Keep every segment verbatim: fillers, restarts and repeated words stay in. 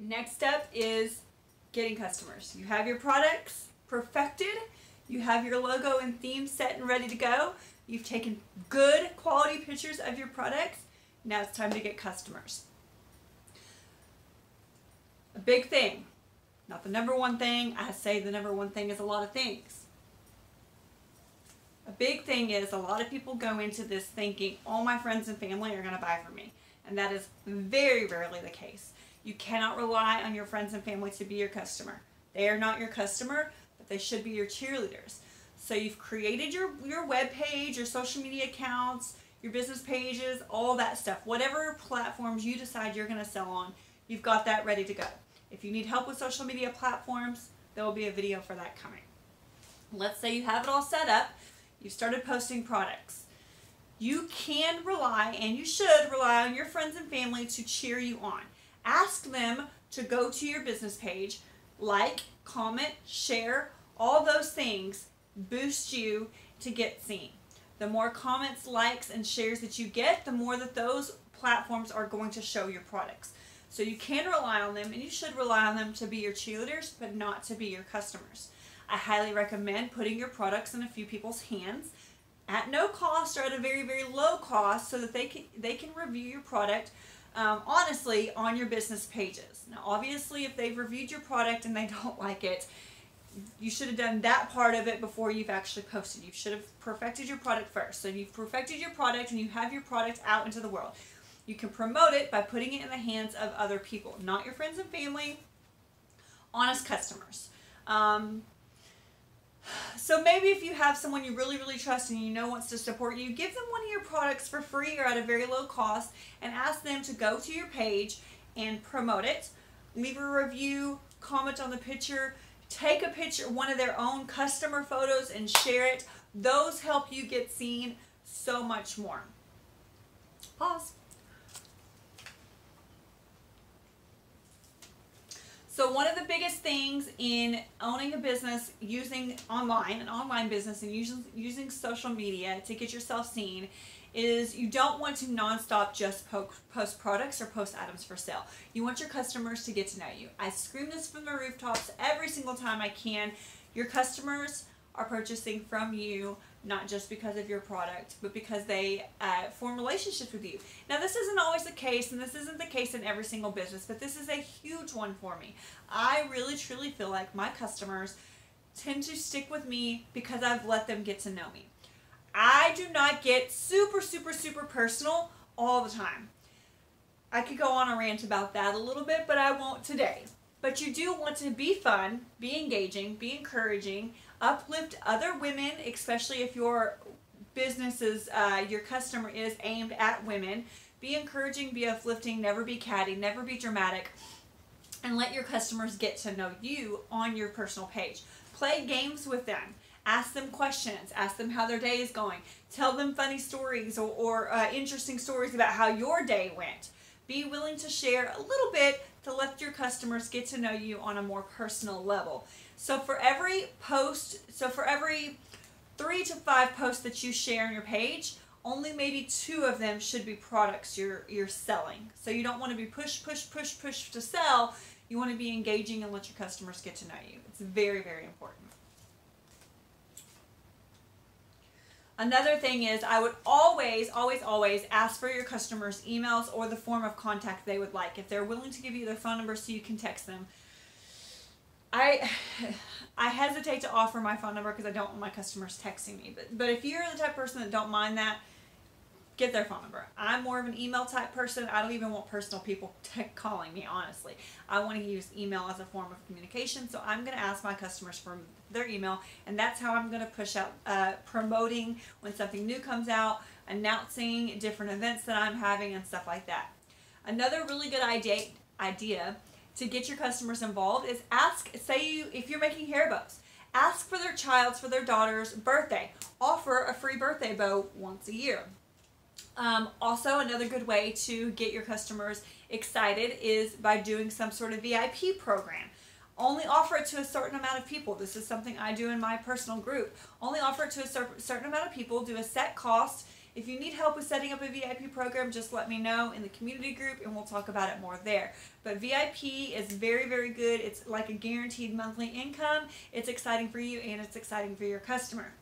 next step is getting customers. You have your products perfected, you have your logo and theme set and ready to go, you've taken good quality pictures of your products, now it's time to get customers. A big thing, not the number one thing, I say the number one thing is a lot of things. A big thing is a lot of people go into this thinking all my friends and family are going to buy from me, and that is very rarely the case. You cannot rely on your friends and family to be your customer. They are not your customer, but they should be your cheerleaders. So you've created your, your web page, your social media accounts, your business pages, all that stuff. Whatever platforms you decide you're going to sell on, you've got that ready to go. If you need help with social media platforms, there will be a video for that coming. Let's say you have it all set up. You've started posting products. You can rely, and you should rely, on your friends and family to cheer you on. Ask them to go to your business page, like, comment, share, all those things boost you to get seen. The more comments, likes, and shares that you get, the more that those platforms are going to show your products. So you can rely on them, and you should rely on them to be your cheerleaders, but not to be your customers. I highly recommend putting your products in a few people's hands at no cost or at a very, very low cost so that they can, they can review your product um, honestly on your business pages. Now, obviously, if they've reviewed your product and they don't like it, you should have done that part of it before you've actually posted. You should have perfected your product first. So you've perfected your product and you have your product out into the world. You can promote it by putting it in the hands of other people, not your friends and family, honest customers. Um, So maybe if you have someone you really, really trust and you know wants to support you, give them one of your products for free or at a very low cost and ask them to go to your page and promote it. Leave a review, comment on the picture, take a picture, one of their own customer photos and share it. Those help you get seen so much more. Pause. So one of the biggest things in owning a business using online, an online business, and using, using social media to get yourself seen is you don't want to nonstop just po post products or post items for sale. You want your customers to get to know you. I scream this from the rooftops every single time I can. Your customers are purchasing from you, not just because of your product, but because they uh, form relationships with you. Now, this isn't always the case, and this isn't the case in every single business, but this is a huge one for me. I really, truly feel like my customers tend to stick with me because I've let them get to know me. I do not get super, super, super personal all the time. I could go on a rant about that a little bit, but I won't today. But you do want to be fun, be engaging, be encouraging, uplift other women, especially if your business is, uh, your customer is aimed at women. Be encouraging, be uplifting, never be catty, never be dramatic, and let your customers get to know you on your personal page. Play games with them. Ask them questions. Ask them how their day is going. Tell them funny stories or, or uh, interesting stories about how your day went. Be willing to share a little bit to let your customers get to know you on a more personal level. So for every post, so for every three to five posts that you share on your page, only maybe two of them should be products you're, you're selling. So you don't want to be push, push, push, push to sell. You want to be engaging and let your customers get to know you. It's very, very important. Another thing is I would always, always, always ask for your customers' emails or the form of contact they would like. If they're willing to give you their phone number so you can text them. I I hesitate to offer my phone number because I don't want my customers texting me. But, but if you're the type of person that don't mind that, get their phone number. I'm more of an email type person. I don't even want personal people calling me, honestly. I want to use email as a form of communication, so I'm going to ask my customers for their email, and that's how I'm going to push out uh, promoting when something new comes out, announcing different events that I'm having, and stuff like that. Another really good idea idea to get your customers involved is ask, say you, if you're making hair bows, ask for their child's, for their daughter's birthday. Offer a free birthday bow once a year. Um, also, another good way to get your customers excited is by doing some sort of V I P program. Only offer it to a certain amount of people. This is something I do in my personal group. Only offer it to a cer certain amount of people. Do a set cost. If you need help with setting up a V I P program, just let me know in the community group and we'll talk about it more there. But V I P is very, very good. It's like a guaranteed monthly income. It's exciting for you and it's exciting for your customer.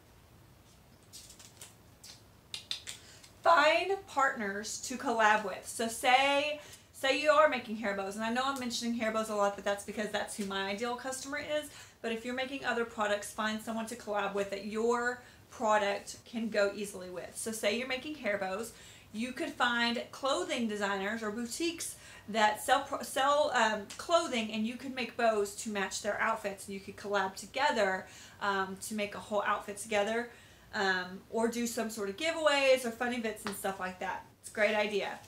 Find partners to collab with. So say, say you are making hair bows, and I know I'm mentioning hair bows a lot, but that's because that's who my ideal customer is. But if you're making other products, find someone to collab with that your product can go easily with. So say you're making hair bows, you could find clothing designers or boutiques that sell sell um, clothing, and you could make bows to match their outfits, and you could collab together um, to make a whole outfit together. Um, or do some sort of giveaways or fun events and stuff like that. It's a great idea.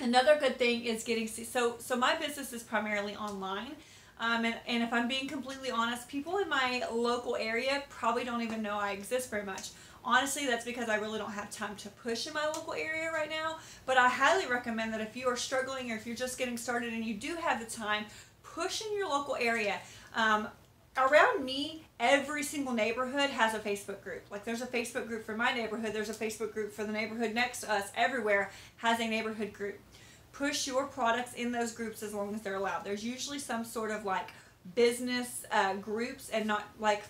Another good thing is getting, so so my business is primarily online, um, and, and if I'm being completely honest, people in my local area probably don't even know I exist very much. Honestly, that's because I really don't have time to push in my local area right now, but I highly recommend that if you are struggling or if you're just getting started and you do have the time, push in your local area. Um, Around me, every single neighborhood has a Facebook group. Like, there's a Facebook group for my neighborhood. There's a Facebook group for the neighborhood next to us. Everywhere has a neighborhood group. Push your products in those groups as long as they're allowed. There's usually some sort of, like, business uh, groups, and not, like,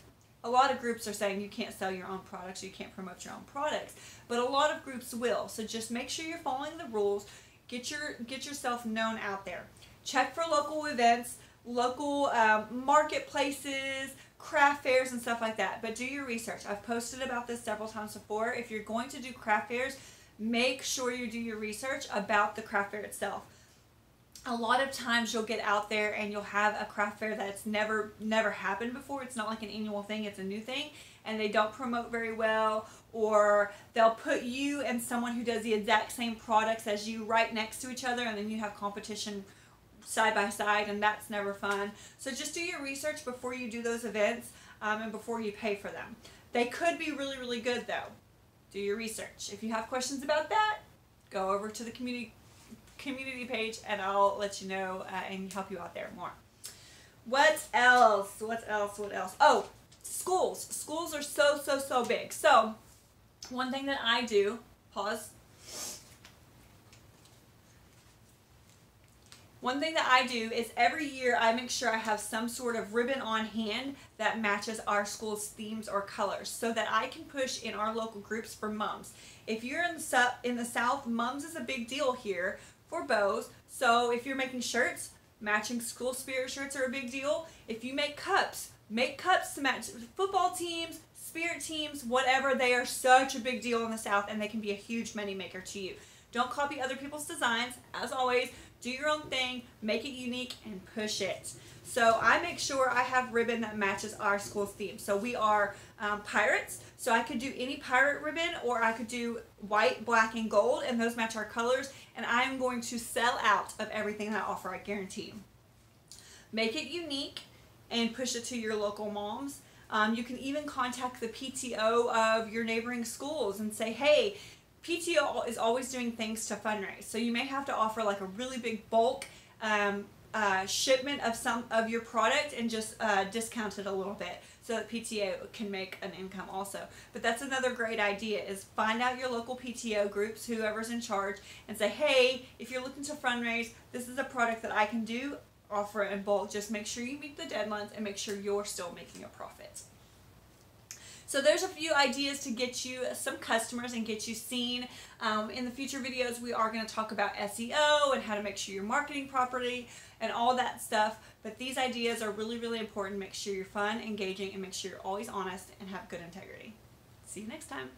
a lot of groups are saying you can't sell your own products, you can't promote your own products. But a lot of groups will. So just make sure you're following the rules. Get your, get yourself known out there. Check for local events, local um, marketplaces, craft fairs, and stuff like that. But do your research. I've posted about this several times before. If you're going to do craft fairs, make sure you do your research about the craft fair itself. A lot of times you'll get out there and you'll have a craft fair that's never never happened before. It's not like an annual thing, it's a new thing, and they don't promote very well, or they'll put you and someone who does the exact same products as you right next to each other, and then you have competition side by side, and that's never fun. So just do your research before you do those events, um, and before you pay for them. They could be really, really good though. Do your research. If you have questions about that, go over to the community community page and I'll let you know uh, and help you out there more. What else? What else? What else? Oh, schools. Schools are so, so, so big. So one thing that I do, pause. One thing that I do is every year I make sure I have some sort of ribbon on hand that matches our school's themes or colors so that I can push in our local groups for moms. If you're in the, in the South, moms is a big deal here for bows. So if you're making shirts, matching school spirit shirts are a big deal. If you make cups, make cups to match football teams, spirit teams, whatever. They are such a big deal in the South, and they can be a huge money maker to you. Don't copy other people's designs. As always, do your own thing, make it unique, and push it. So I make sure I have ribbon that matches our school's theme. So we are um, pirates, so I could do any pirate ribbon, or I could do white, black, and gold, and those match our colors, and I am going to sell out of everything that I offer, I guarantee. Make it unique and push it to your local moms. Um, you can even contact the P T O of your neighboring schools and say, hey, P T O is always doing things to fundraise, so you may have to offer like a really big bulk um, uh, shipment of some of your product and just uh, discount it a little bit so that P T O can make an income also. But that's another great idea, is find out your local P T O groups, whoever's in charge, and say, hey, if you're looking to fundraise, this is a product that I can do, offer it in bulk. Just make sure you meet the deadlines and make sure you're still making a profit. So there's a few ideas to get you some customers and get you seen. Um, in the future videos, we are going to talk about S E O and how to make sure you're marketing properly and all that stuff. But these ideas are really, really important. Make sure you're fun, engaging, and make sure you're always honest and have good integrity. See you next time.